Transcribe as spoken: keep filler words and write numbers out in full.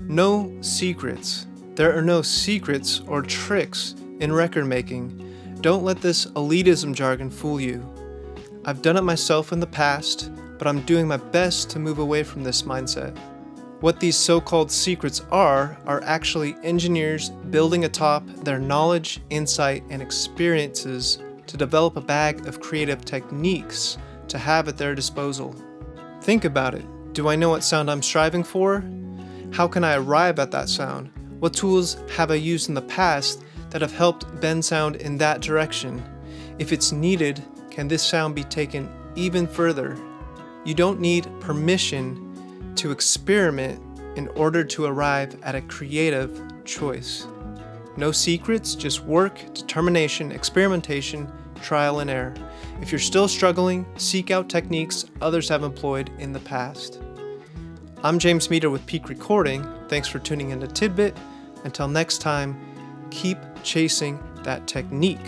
No secrets. There are no secrets or tricks in record making. Don't let this elitism jargon fool you. I've done it myself in the past, but I'm doing my best to move away from this mindset. What these so-called secrets are, are actually engineers building atop their knowledge, insight, and experiences to develop a bag of creative techniques to have at their disposal. Think about it. Do I know what sound I'm striving for? How can I arrive at that sound? What tools have I used in the past that have helped bend sound in that direction? If it's needed, can this sound be taken even further? You don't need permission to experiment in order to arrive at a creative choice. No secrets, just work, determination, experimentation, trial and error. If you're still struggling, seek out techniques others have employed in the past. I'm James Meder with Pique Recording. Thanks for tuning into Tidbit. Until next time, keep chasing that technique.